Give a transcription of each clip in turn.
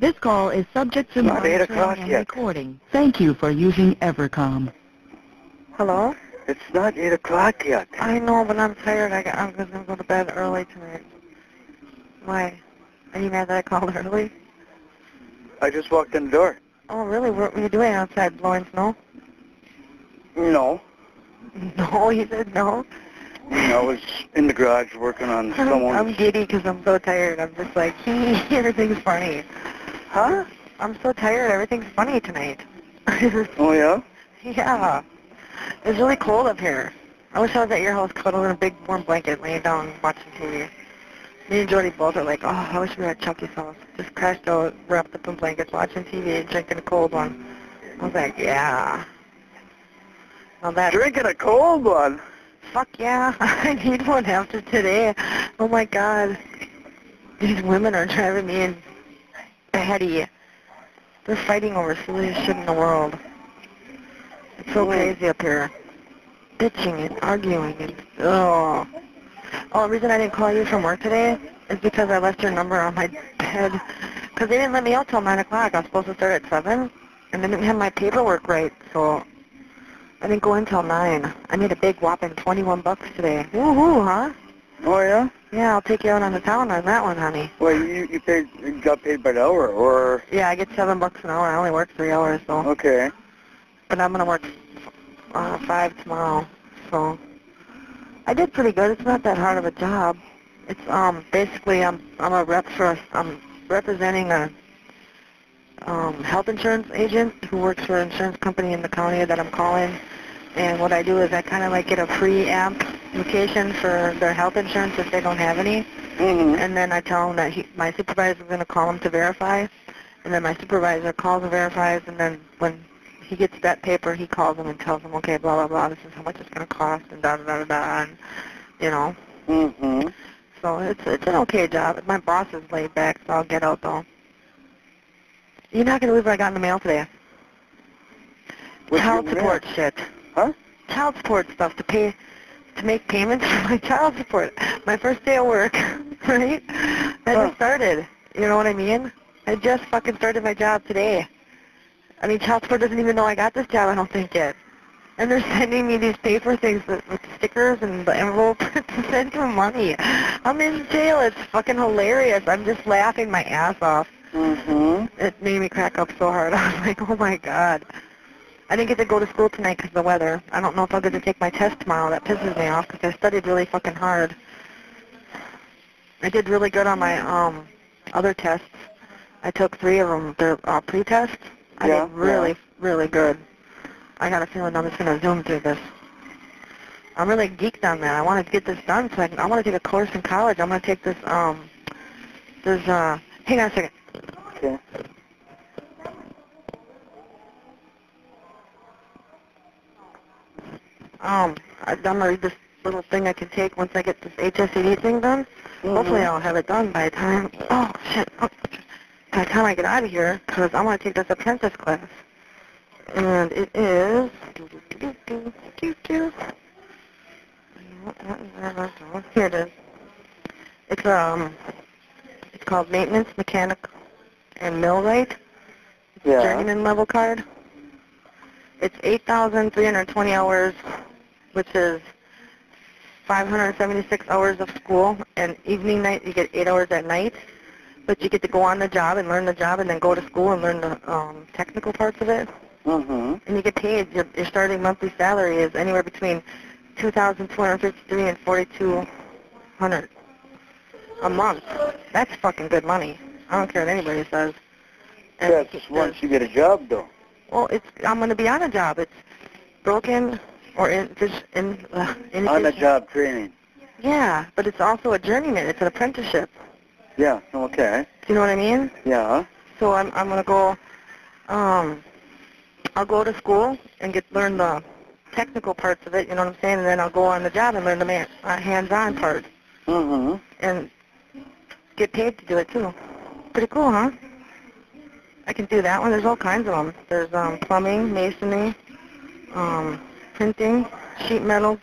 This call is subject to monitoring and recording. Thank you for using Evercom. Hello? It's not 8 o'clock yet. I know, but I'm tired. I'm going to go to bed early tonight. Why? Are you mad that I called early? I just walked in the door. Oh, really? What were you doing outside, blowing snow? No. No, you said no? I was in the garage working on someone. I'm giddy because I'm so tired. I'm just like, everything's funny. Huh? I'm so tired. Everything's funny tonight. Oh, yeah? Yeah. It's really cold up here. I wish I was at your house cuddled in a big warm blanket, laying down watching TV. Me and Jody both are like, oh, I wish we were at Chucky's house. Just crashed out, wrapped up in blankets, watching TV, and drinking a cold one. I was like, yeah. Now that drinking a cold one? Fuck yeah. I need one after today. Oh, my God. These women are driving me batty. They're fighting over silliest shit in the world. It's so crazy up here. Bitching and arguing and, oh. Oh, the reason I didn't call you from work today is because I left your number on my bed. Because they didn't let me out till 9 o'clock. I was supposed to start at 7, and they didn't have my paperwork right, so I didn't go in till 9. I made a big whopping 21 bucks today. Woohoo, huh? Oh, yeah? Yeah, I'll take you out on the town on that one, honey. Well, you got paid by the hour, or? Yeah, I get 7 bucks an hour. I only work 3 hours, so. Okay. But I'm going to work 5 tomorrow, so. I did pretty good. It's not that hard of a job. It's basically I'm a rep for I'm representing a health insurance agent who works for an insurance company in the county that I'm calling. And what I do is I kind of like get a free application for their health insurance if they don't have any. Mm-hmm. And then I tell them that my supervisor is going to call them to verify. And then my supervisor calls and verifies. And then when he gets that paper, he calls them and tells them, okay, blah, blah, blah, this is how much it's going to cost, and da, da, da, da, and, you know. Mm-hmm. So it's an okay job. My boss is laid back, so I'll get out, though. You're not going to believe what I got in the mail today. What's child support mail? Shit. Huh? Child support stuff to make payments for my child support. My first day of work, right? I just started. You know what I mean? I just fucking started my job today. I mean, child support doesn't even know I got this job, I don't think, yet. And they're sending me these paper things with stickers and the envelope to send them money. I'm in jail. It's fucking hilarious. I'm just laughing my ass off. Mm-hmm. It made me crack up so hard. I was like, oh, my God. I didn't get to go to school tonight because of the weather. I don't know if I'll get to take my test tomorrow. That pisses me off because I studied really fucking hard. I did really good on my other tests. I took 3 of them. They're pre-tests. I did really good. I got a feeling I'm just going to zoom through this. I'm really geeked on that. I want to get this done so I want to take a course in college. I'm going to take this, hang on a second. Okay. I'm going to read this little thing I can take once I get this HSED thing done. Mm-hmm. Hopefully I'll have it done by the time, oh, shit. Oh. By the time I get out of here, because I want to take this apprentice class, and it is here it is. It's called Maintenance Mechanic and Millwright. It's a journeyman level card. It's 8,320 hours, which is 576 hours of school, and evening night you get 8 hours at night. But you get to go on the job and learn the job and then go to school and learn the technical parts of it. Mm-hmm. And you get paid. Your starting monthly salary is anywhere between $2,253 and $4,200 a month. That's fucking good money. I don't care what anybody says. And that's just once you get a job, though. Well, I'm going to be on a job. It's broken or in on the job training. Yeah, but it's also a journeyman. It's an apprenticeship. Yeah, okay. Do you know what I mean? Yeah. So I'm going to go, I'll go to school and learn the technical parts of it, you know what I'm saying? And then I'll go on the job and learn the hands-on part. Mm-hmm. And get paid to do it, too. Pretty cool, huh? I can do that one. There's all kinds of them. There's plumbing, masonry, printing, sheet metal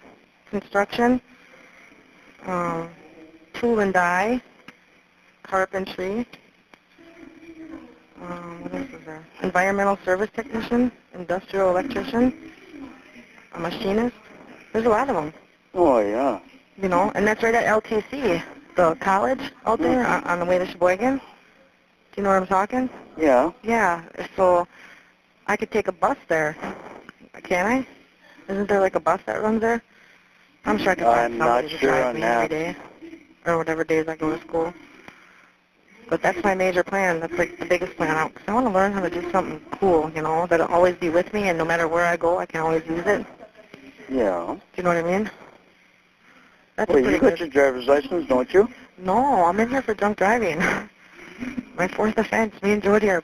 construction, tool and die, carpentry, environmental service technician, industrial electrician, a machinist. There's a lot of them. Oh, yeah. You know, and that's right at LTC, the college out there on the way to Sheboygan. Do you know what I'm talking? Yeah. Yeah, so I could take a bus there, can't I? Isn't there like a bus that runs there? I'm sure I could find somebody to drive me every day, or whatever days I go to school. But that's my major plan. That's like the biggest plan out. I want to learn how to do something cool, you know, that'll always be with me, and no matter where I go, I can always use it. Yeah. Do you know what I mean? That's well, you got your driver's license, don't you? No, I'm in here for drunk driving. My fourth offense. Me and Jody are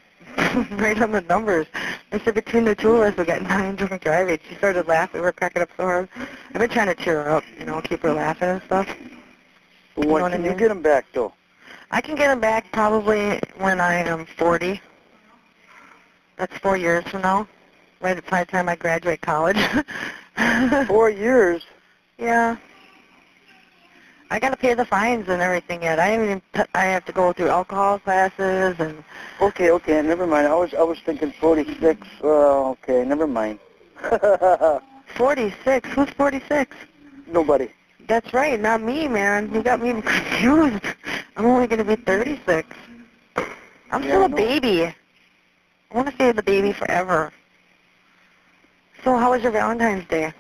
right on the numbers. I said between the two of us, we got 9 drunk driving. She started laughing. We were cracking up so hard. I've been trying to cheer her up, you know, keep her laughing and stuff. But when can you get them back, though? I can get them back probably when I am 40. That's 4 years from now, right at the time I graduate college. 4 years? Yeah. I gotta pay the fines and everything yet. I have to go through alcohol classes and. Okay, okay, never mind. I was thinking 46. Okay, never mind. 46? Who's 46? Nobody. That's right, not me, man. You got me confused. I'm only gonna be 36. I'm still a baby. I want to stay the baby forever. So, how was your Valentine's Day?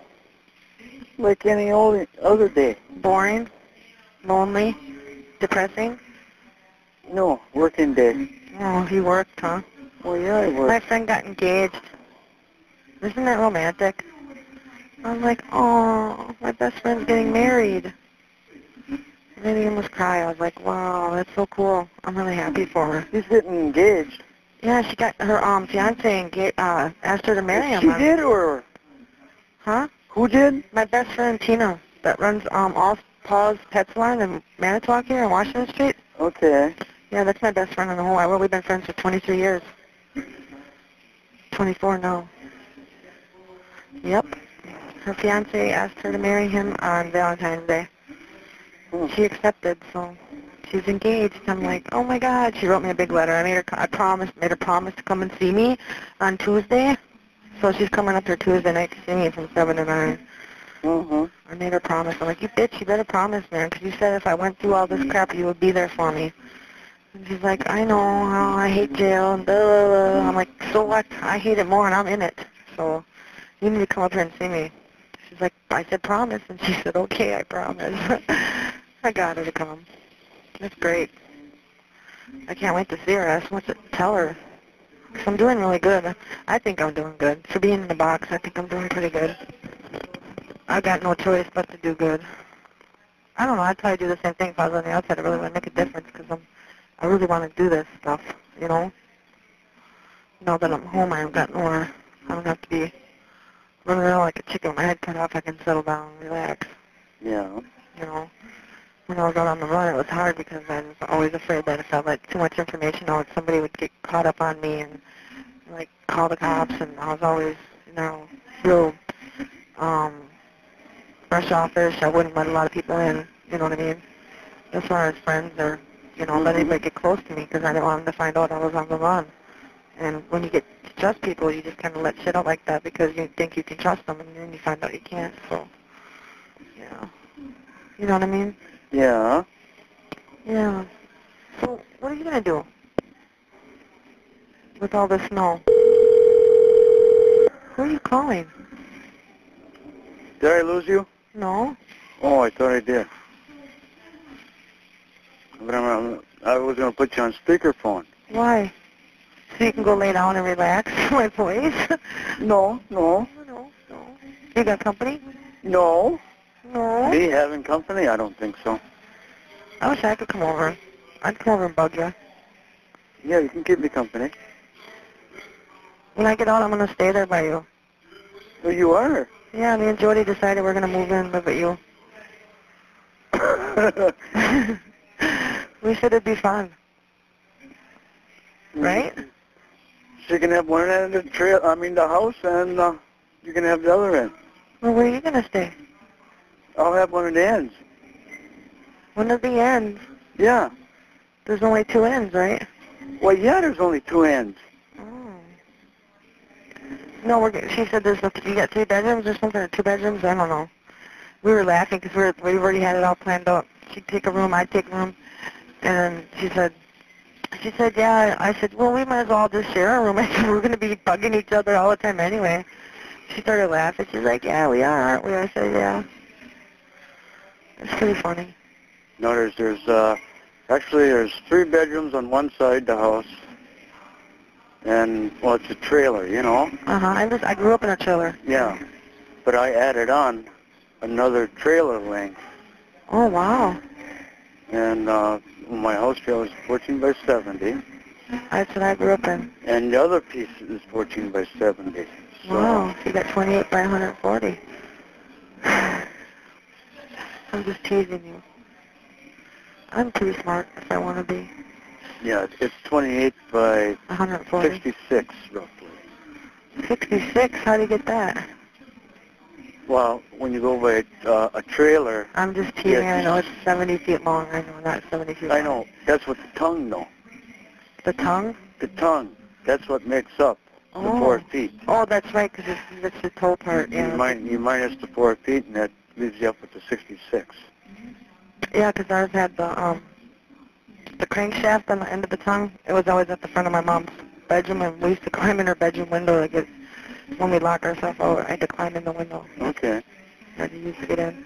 Like any old other day. Boring. Lonely? Depressing? No, working day. Oh, he worked, huh? Well, yeah, I worked. My friend got engaged. Isn't that romantic? I'm like, oh, my best friend's getting married. And then he almost cried. I was like, wow, that's so cool. I'm really happy for her. She's getting engaged. Yeah, she got her fiance engaged, asked her to marry him. She did, or? Huh? Who did? My best friend, Tina, that runs Paul's Pet Salon in Manitowoc here on Washington Street. Okay. Yeah, that's my best friend in the whole world. We've been friends for 23 years. 24 now. Yep. Her fiancé asked her to marry him on Valentine's Day. Hmm. She accepted, so she's engaged. I'm like, oh my God. She wrote me a big letter. I made her promise to come and see me on Tuesday. So she's coming up here Tuesday night to see me from 7 to 9. I made her promise. I'm like, you bitch, you better promise, man, because you said if I went through all this crap, you would be there for me. And she's like, I know, oh, I hate jail, and blah, blah, blah. I'm like, so what? I hate it more, and I'm in it. So you need to come up here and see me. She's like, I said promise, and she said, okay, I promise. I got her to come. That's great. I can't wait to see her. I just want to tell her. Because I'm doing really good. I think I'm doing good. For being in the box, I think I'm doing pretty good. I got no choice but to do good. I don't know. I'd probably do the same thing if I was on the outside. I really want to make a difference because I really want to do this stuff, you know. Now that I'm home, I haven't got nowhere. I don't have to be running around like a chicken with my head cut off. I can settle down and relax. Yeah. You know, when I was out on the run, it was hard because I was always afraid that if I let too much information out, somebody would get caught up on me and, like, call the cops. And I was always, you know, real, rush office. I wouldn't let a lot of people in, you know what I mean? As far as friends or, you know, let anybody get close to me because I didn't want them to find out I was on the run. And when you get to trust people, you just kind of let shit out like that because you think you can trust them and then you find out you can't. So, yeah. You know what I mean? Yeah. Yeah. So, what are you going to do with all this snow? Who are you calling? Did I lose you? No. Oh, I thought I did. But I was going to put you on speakerphone. Why? So you can go lay down and relax, my voice? No, no. No, no. You got company? No. No. Me having company? I don't think so. I wish I could come over. I'd come over and bug you. Yeah, you can keep me company. When I get out, I'm going to stay there by you. Well, you are. Yeah, me and Jody decided we're going to move in and live with you. We said it'd be fun. Right? So you can have one end of the trail, I mean the house, and you can have the other end. Well, where are you going to stay? I'll have one of the ends. One of the ends? Yeah. There's only 2 ends, right? Well, yeah, there's only 2 ends. Oh. No, she said there's you got 3 bedrooms or something, or 2 bedrooms, I don't know. We were laughing because we already had it all planned out. She'd take a room, I'd take a room, and she said, yeah. I said, well, we might as well just share a room. I said, we're going to be bugging each other all the time anyway. She started laughing. She's like, yeah, we are, aren't we? I said, yeah. It's pretty funny. No, there's 3 bedrooms on one side of the house, and, well, it's a trailer, you know? Uh-huh. I grew up in a trailer. Yeah. But I added on another trailer length. Oh, wow. And my house trailer is 14 by 70. That's what I grew up in. And the other piece is 14 by 70. So wow. So you got 28 by 140. I'm just teasing you. I'm pretty smart if I want to be. Yeah, it's 28 by 140. 66, roughly. 66? How do you get that? Well, when you go by a trailer... I'm just teasing. I know it's 70 feet long. I know, not 70 feet long. I know. That's what the tongue, though. The tongue? The tongue. That's what makes up the 4 feet. Oh, that's right, because it's the toe part. Yeah. You minus the 4 feet, and that leaves you up with the 66. Yeah, because ours had the crankshaft on the end of the tongue. It was always at the front of my mom's bedroom, and we used to climb in her bedroom window to get, when we lock ourselves over. I had to climb in the window. Okay. And you used to get in.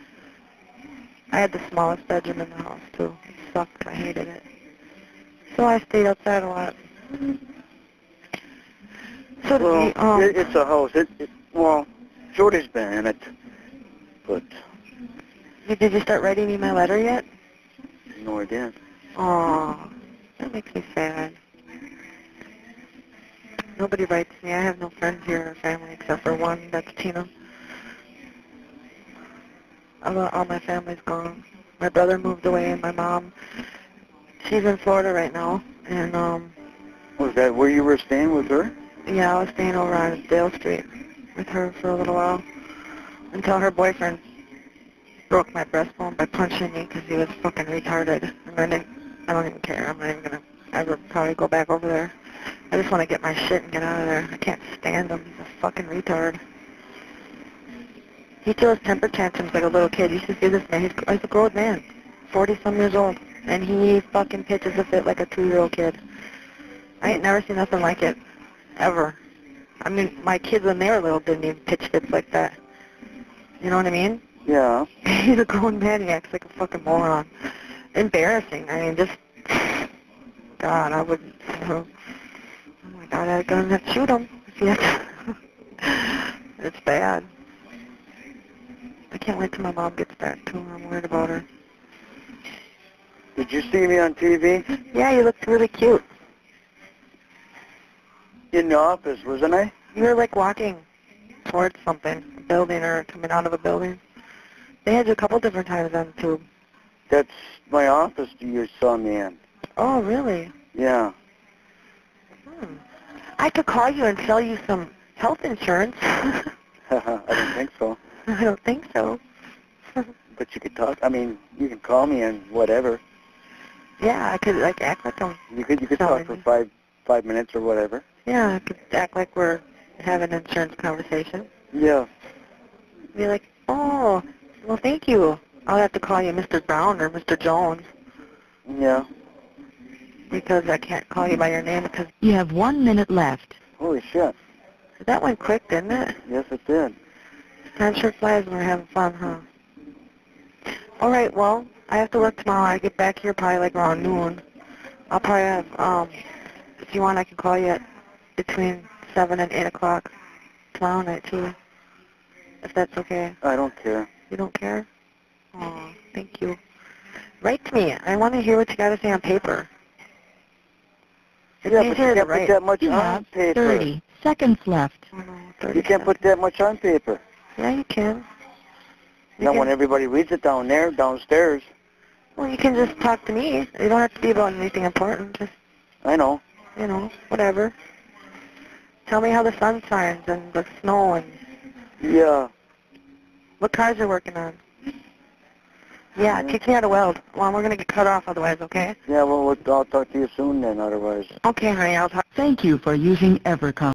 I had the smallest bedroom in the house, too. It sucked. I hated it. So I stayed outside a lot. So well, it's a house. Well, Jordy's been in it, but... Did you start writing me my letter yet? No, I didn't. Oh, that makes me sad. Nobody writes me. I have no friends here or family except for one. That's Tina. All my family's gone. My brother moved away, and my mom, she's in Florida right now. And was that where you were staying with her? Yeah, I was staying over on Dale Street with her for a little while until her boyfriend broke my breastbone by punching me because he was fucking retarded. And I don't even care. I'm not even going to ever probably go back over there. I just want to get my shit and get out of there. I can't stand him. He's a fucking retard. He throws temper tantrums like a little kid. You should see this man. He's a grown man, 40-some years old, and he fucking pitches a fit like a 2-year-old kid. I ain't never seen nothing like it, ever. I mean, my kids when they were little didn't even pitch fits like that. You know what I mean? Yeah. He's a grown man. He acts like a fucking moron. Embarrassing. I mean, just... God, I wouldn't... Oh my God, I'd go and shoot him. It's bad. I can't wait till my mom gets back to her. I'm worried about her. Did you see me on TV? Yeah, you looked really cute. In the office, wasn't I? You were like walking towards something, a building or coming out of a building. They had you a couple different times on the tube. That's my office you saw me in. Oh, really? Yeah. Hmm. I could call you and sell you some health insurance. I don't think so. I don't think so. But you could talk. I mean, you can call me and whatever. Yeah, I could like act like I'm. You could talk for five minutes or whatever. Yeah, I could act like we're having an insurance conversation. Yeah. Be like, oh, well, thank you. I'll have to call you Mr. Brown or Mr. Jones. Yeah. Because I can't call you by your name because... You have 1 minute left. Holy shit. That went quick, didn't it? Yes, it did. Time sure flies when we're having fun, huh? All right, well, I have to work tomorrow. I get back here probably like around noon. I'll probably have, if you want, I can call you at between 7 and 8 o'clock tomorrow night, too. If that's okay. I don't care. You don't care? Oh, thank you. Write to me. I want to hear what you got to say on paper. It's easier to write. You can't put that much on paper. 30 seconds left. Oh, no, 30 you can't seconds. Put that much on paper. Yeah, you can. You Not when everybody reads it down there, downstairs. Well, you can just talk to me. You don't have to be about anything important. Just, I know. You know, whatever. Tell me how the sun shines and the snow and... Yeah. What cars you're working on. Yeah, teach me how to weld. Well, we're going to get cut off otherwise, okay? Yeah, well, I'll talk to you soon then, otherwise. Okay, honey, I'll talk. Thank you for using Evercom.